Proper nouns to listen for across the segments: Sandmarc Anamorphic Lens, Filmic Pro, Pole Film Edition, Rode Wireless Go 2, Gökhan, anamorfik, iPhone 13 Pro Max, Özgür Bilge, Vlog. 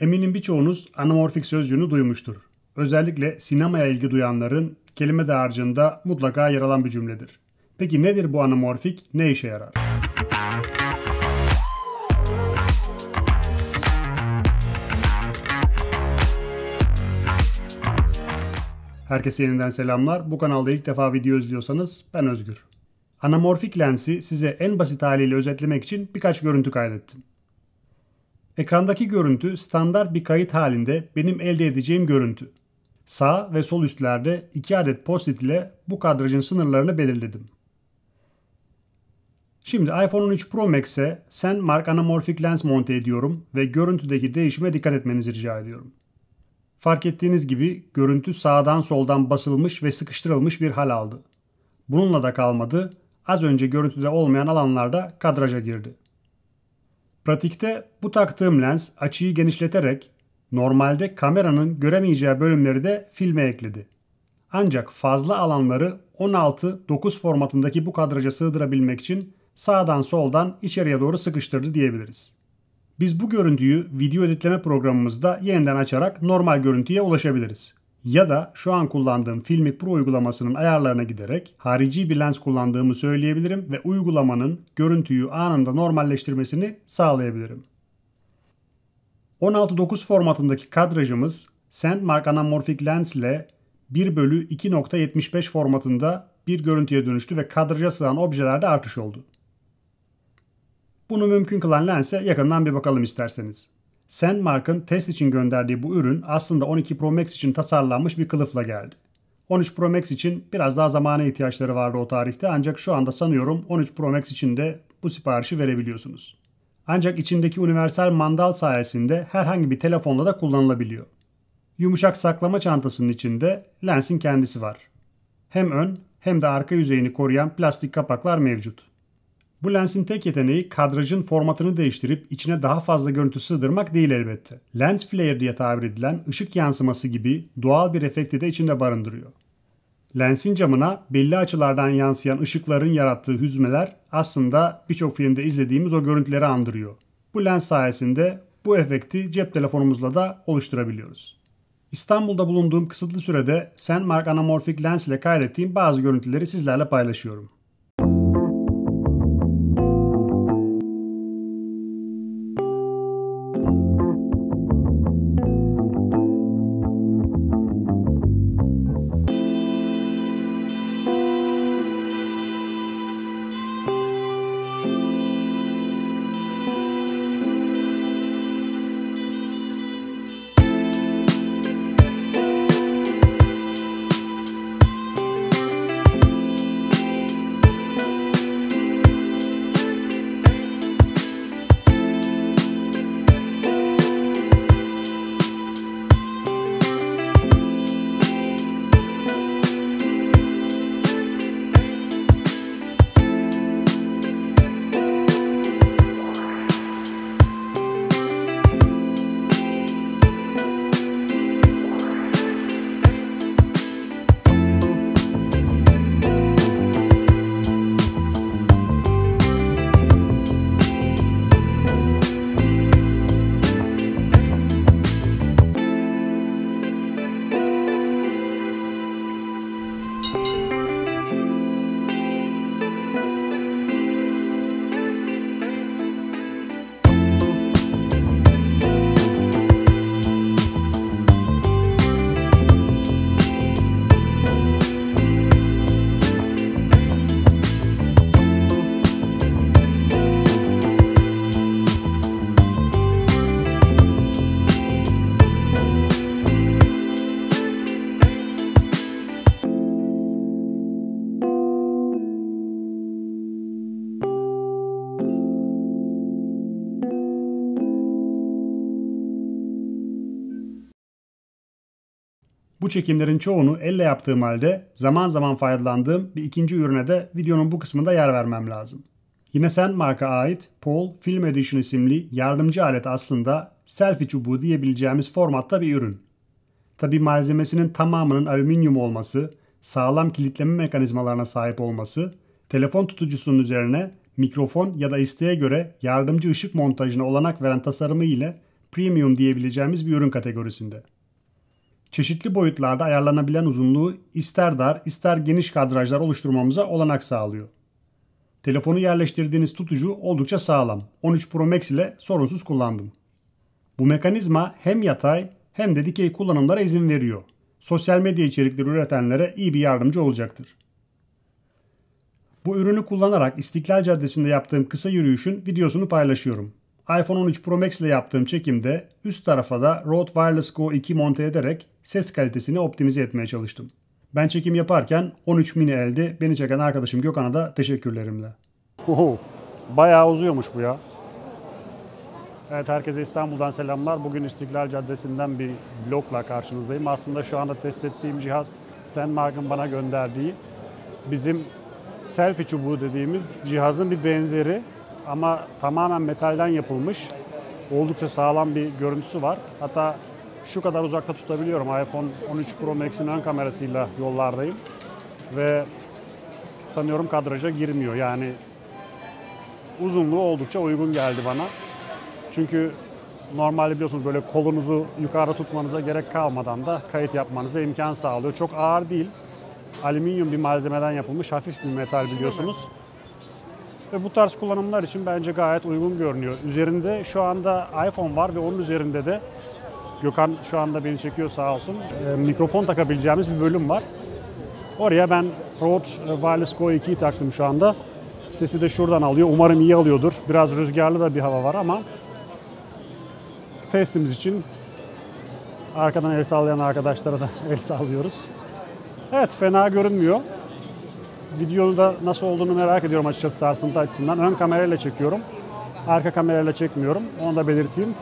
Eminim birçoğunuz anamorfik sözcüğünü duymuştur. Özellikle sinemaya ilgi duyanların kelime dağarcığında mutlaka yer alan bir cümledir. Peki nedir bu anamorfik, ne işe yarar? Herkese yeniden selamlar. Bu kanalda ilk defa video izliyorsanız ben Özgür. Anamorfik lensi size en basit haliyle özetlemek için birkaç görüntü kaydettim. Ekrandaki görüntü standart bir kayıt halinde benim elde edeceğim görüntü. Sağ ve sol üstlerde 2 adet post-it ile bu kadrajın sınırlarını belirledim. Şimdi iPhone 13 Pro Max'e Sandmarc Anamorphic Lens monte ediyorum ve görüntüdeki değişime dikkat etmenizi rica ediyorum. Fark ettiğiniz gibi görüntü sağdan soldan basılmış ve sıkıştırılmış bir hal aldı. Bununla da kalmadı, az önce görüntüde olmayan alanlarda kadraja girdi. Pratikte bu taktığım lens açıyı genişleterek normalde kameranın göremeyeceği bölümleri de filme ekledi. Ancak fazla alanları 16:9 formatındaki bu kadraja sığdırabilmek için sağdan soldan içeriye doğru sıkıştırdı diyebiliriz. Biz bu görüntüyü video editleme programımızda yeniden açarak normal görüntüye ulaşabiliriz. Ya da şu an kullandığım Filmic Pro uygulamasının ayarlarına giderek harici bir lens kullandığımı söyleyebilirim ve uygulamanın görüntüyü anında normalleştirmesini sağlayabilirim. 16:9 formatındaki kadrajımız Sandmarc Anamorphic Lens ile 1/2.75 formatında bir görüntüye dönüştü ve kadraja sığan objelerde artış oldu. Bunu mümkün kılan lense yakından bir bakalım isterseniz. Sandmarc'ın test için gönderdiği bu ürün aslında 12 Pro Max için tasarlanmış bir kılıfla geldi. 13 Pro Max için biraz daha zamana ihtiyaçları vardı o tarihte, ancak şu anda sanıyorum 13 Pro Max için de bu siparişi verebiliyorsunuz. Ancak içindeki universal mandal sayesinde herhangi bir telefonla da kullanılabiliyor. Yumuşak saklama çantasının içinde lensin kendisi var. Hem ön hem de arka yüzeyini koruyan plastik kapaklar mevcut. Bu lensin tek yeteneği kadrajın formatını değiştirip içine daha fazla görüntü sığdırmak değil elbette. Lens flare diye tabir edilen ışık yansıması gibi doğal bir efekti de içinde barındırıyor. Lensin camına belli açılardan yansıyan ışıkların yarattığı hüzmeler aslında birçok filmde izlediğimiz o görüntüleri andırıyor. Bu lens sayesinde bu efekti cep telefonumuzla da oluşturabiliyoruz. İstanbul'da bulunduğum kısıtlı sürede Sandmarc Anamorphic Lens ile kaydettiğim bazı görüntüleri sizlerle paylaşıyorum. Bu çekimlerin çoğunu elle yaptığım halde zaman zaman faydalandığım bir ikinci ürüne de videonun bu kısmında yer vermem lazım. Yine Sandmarc'a ait Pole Film Edition isimli yardımcı alet aslında selfie çubuğu diyebileceğimiz formatta bir ürün. Tabi malzemesinin tamamının alüminyum olması, sağlam kilitleme mekanizmalarına sahip olması, telefon tutucusunun üzerine mikrofon ya da isteğe göre yardımcı ışık montajına olanak veren tasarımı ile premium diyebileceğimiz bir ürün kategorisinde. Çeşitli boyutlarda ayarlanabilen uzunluğu ister dar ister geniş kadrajlar oluşturmamıza olanak sağlıyor. Telefonu yerleştirdiğiniz tutucu oldukça sağlam. 13 Pro Max ile sorunsuz kullandım. Bu mekanizma hem yatay hem de dikey kullanımlara izin veriyor. Sosyal medya içerikleri üretenlere iyi bir yardımcı olacaktır. Bu ürünü kullanarak İstiklal Caddesi'nde yaptığım kısa yürüyüşün videosunu paylaşıyorum. iPhone 13 Pro Max ile yaptığım çekimde üst tarafa da Rode Wireless Go 2 monte ederek ses kalitesini optimize etmeye çalıştım. Ben çekim yaparken 13 mini elde beni çeken arkadaşım Gökhan'a da teşekkürlerimle. Oho, bayağı uzuyormuş bu ya. Evet, herkese İstanbul'dan selamlar. Bugün İstiklal Caddesi'nden bir vlogla karşınızdayım. Aslında şu anda test ettiğim cihaz Sandmarc'ın bana gönderdiği bizim selfie çubuğu dediğimiz cihazın bir benzeri. Ama tamamen metalden yapılmış, oldukça sağlam bir görüntüsü var. Hatta şu kadar uzakta tutabiliyorum. iPhone 13 Pro Max'in ön kamerasıyla yollardayım ve sanıyorum kadraja girmiyor. Yani uzunluğu oldukça uygun geldi bana. Çünkü normalde biliyorsunuz böyle kolunuzu yukarıda tutmanıza gerek kalmadan da kayıt yapmanıza imkan sağlıyor. Çok ağır değil, alüminyum bir malzemeden yapılmış hafif bir metal biliyorsunuz. Ve bu tarz kullanımlar için bence gayet uygun görünüyor. Üzerinde şu anda iPhone var ve onun üzerinde de Gökhan şu anda beni çekiyor sağ olsun. Mikrofon takabileceğimiz bir bölüm var. Oraya ben Rode Wireless Go 2'yi taktım şu anda. Sesi de şuradan alıyor. Umarım iyi alıyordur. Biraz rüzgarlı da bir hava var ama testimiz için arkadan el sallayan arkadaşlara da el sallıyoruz. Evet, fena görünmüyor. Videoda nasıl olduğunu merak ediyorum açıkçası sarsıntı açısından. Ön kamerayla çekiyorum. Arka kamerayla çekmiyorum. Onu da belirteyim.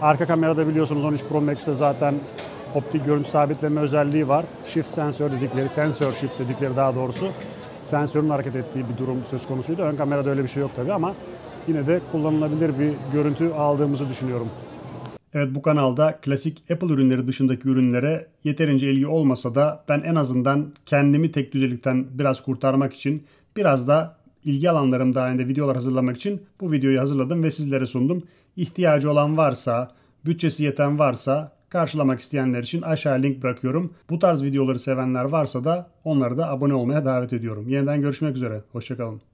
Arka kamerada biliyorsunuz 13 Pro Max'te zaten optik görüntü sabitleme özelliği var. Shift sensör dedikleri, sensör shift dedikleri daha doğrusu. Sensörün hareket ettiği bir durum söz konusuydu. Ön kamerada öyle bir şey yok tabii ama yine de kullanılabilir bir görüntü aldığımızı düşünüyorum. Evet, bu kanalda klasik Apple ürünleri dışındaki ürünlere yeterince ilgi olmasa da ben en azından kendimi tek düzelikten biraz kurtarmak için biraz da ilgi alanlarım dahilinde videolar hazırlamak için bu videoyu hazırladım ve sizlere sundum. İhtiyacı olan varsa, bütçesi yeten varsa karşılamak isteyenler için aşağıya link bırakıyorum. Bu tarz videoları sevenler varsa da onları da abone olmaya davet ediyorum. Yeniden görüşmek üzere. Hoşça kalın.